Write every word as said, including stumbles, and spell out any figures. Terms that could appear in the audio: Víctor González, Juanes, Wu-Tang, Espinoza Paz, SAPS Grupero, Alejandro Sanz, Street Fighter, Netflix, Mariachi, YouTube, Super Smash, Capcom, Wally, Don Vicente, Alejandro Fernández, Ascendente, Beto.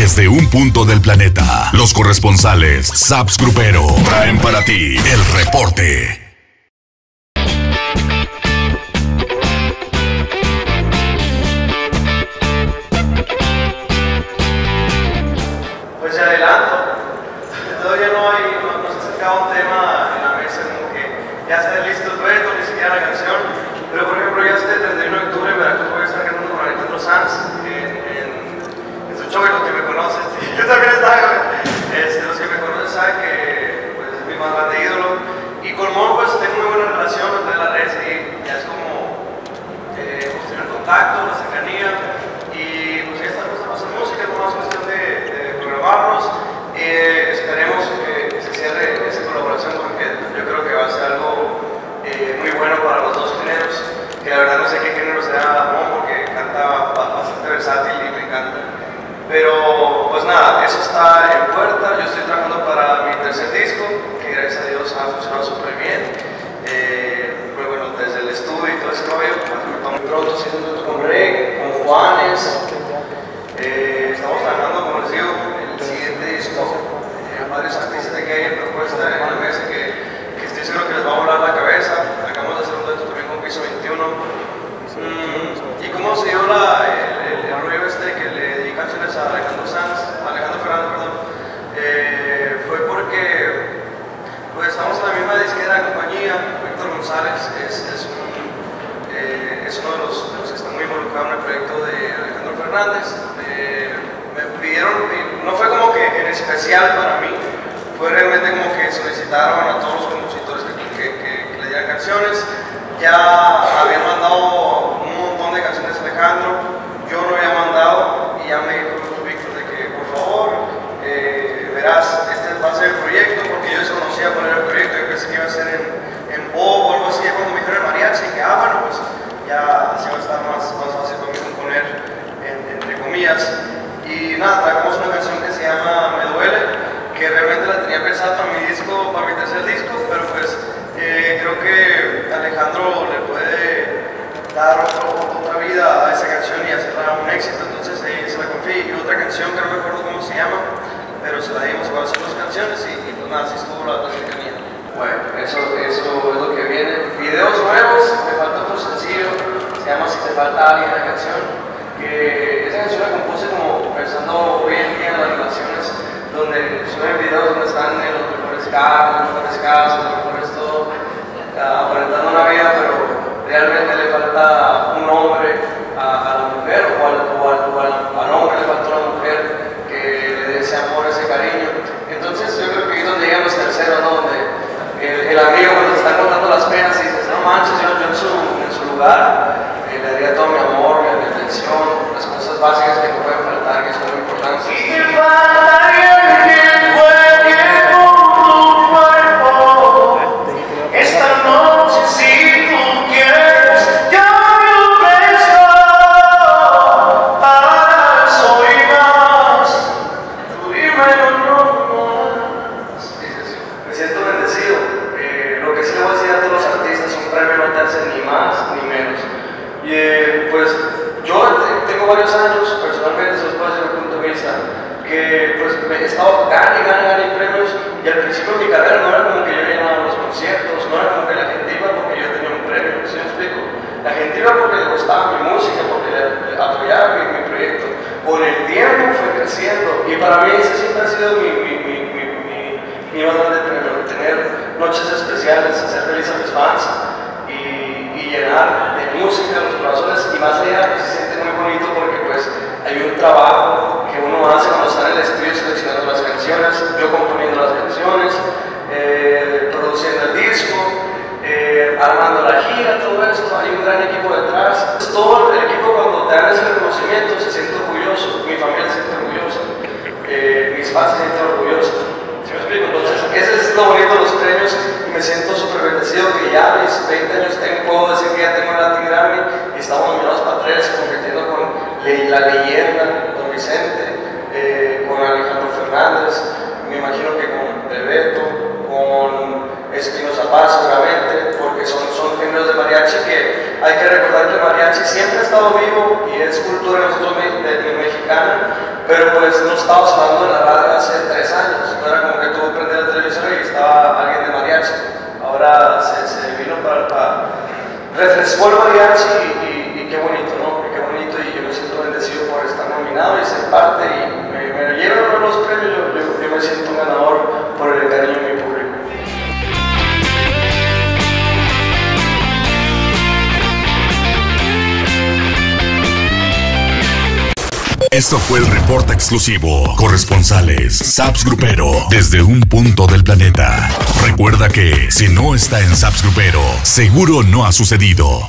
desde un punto del planeta. Los corresponsales SAPS Grupero traen para ti el reporte. Pues se adelanto, todavía no hay, no, no se ha sacado un tema en la mesa, como que ya está listo el reto, ni siquiera la canción, pero por ejemplo ya está el treinta y uno de octubre, Veracruz voy a estar cantando con Alejandro Sanz. Los que me conocen, yo también estaba, este, los que me conocen saben que pues, es mi más grande ídolo, y con Mon pues tengo muy buena relación entre las redes, y ya es como eh, pues, tener contacto, la cercanía, y pues ya estamos en hacer música, es más cuestión de, de programarnos, eh, esperemos que se cierre esa colaboración porque yo creo que va a ser algo eh, muy bueno para los dos géneros, que la verdad no sé qué género será Mon porque canta bastante versátil y me encanta. Pero pues nada, eso está en puerta, yo estoy trabajando para mi tercer disco, que gracias a Dios ha funcionado súper bien, eh, pero bueno, desde el estudio y todo ese rollo, muy pronto sí, con Reg, con Juanes, eh, estamos trabajando, como les digo, el siguiente disco, eh, varios artistas de que hay en propuesta en la mesa que, que estoy seguro que les va a volar la cabeza. Acabamos de hacer un dueto también con Piso veintiuno, mm, y cómo se dio la, el, el, el rollo este que le canciones a Alejandro Sanz, Alejandro Fernández, perdón, eh, fue porque pues, estamos en la misma disquera de compañía. Víctor González es, es, un, eh, es uno de los, de los que está muy involucrado en el proyecto de Alejandro Fernández. Eh, me pidieron, no fue como que en especial para mí, fue realmente como que solicitaron a todos los compositores que, que, que, que le dieran canciones. Ya habían mandado un montón de canciones a Alejandro, yo no había mandado. Ya me dijo Víctor de que por favor, eh, verás, este va a ser el proyecto, porque yo desconocía cuál era el proyecto, yo pensé que iba a ser en, en Bob o algo así, cuando me dijeron el mariachi, que ah, bueno, pues ya así va a estar más, más fácil conmigo componer, en, entre comillas. Y nada, trajimos una canción que se llama Me Duele, que realmente la tenía pensada para mi disco, para mi tercer disco, pero pues eh, creo que Alejandro le puede dar otro, otra vida a esa canción y hacerla un éxito, entonces eh, se la confié. Y otra canción que no me acuerdo cómo se llama, pero se la dimos para hacer dos canciones y, y pues nada, así estuvo la cercanía. Bueno, eso, eso es lo que viene. Videos nuevos, me falta otro sencillo, se llama Si te falta alguien, la canción, que esa canción la compuse como pensando hoy en día en las relaciones, donde suben videos donde están en los mejores carros, los mejores casas, los mejores todo, aparentando una vida, pero realmente le falta un hombre a, a la mujer, o al, o, al, o al hombre le falta una mujer que le dé ese amor, ese cariño. Entonces yo creo que ahí es donde llegan los terceros, ¿no? Donde el, el amigo cuando está contando las penas y dices, no manches, yo, yo en, su, en su lugar eh, le daría todo mi amor, mi atención, las cosas básicas que no pueden faltar, que son muy importantes. La leyenda, Don Vicente, eh, con Alejandro Fernández, me imagino que con Beto, con Espinoza Paz seguramente, porque son, son géneros de mariachi que hay que recordar que el mariachi siempre ha estado vivo y es cultura de nosotros de, de, de mexicana, pero pues pues no estaba sonando en la radio hace tres años, no era como que tú prendías la televisión y estaba alguien de mariachi. Ahora se, se vino para, para... refrescó el mariachi y, y, y qué bonito, ¿no? Qué bonito, y yo me siento bendecido por estar nominado y ser parte, y me, me llevan los premios, yo, yo, yo me siento un ganador por el cariño de mi público. Esto fue el reporte exclusivo. Corresponsales SAPS Grupero desde un punto del planeta. Recuerda que si no está en SAPS Grupero, seguro no ha sucedido.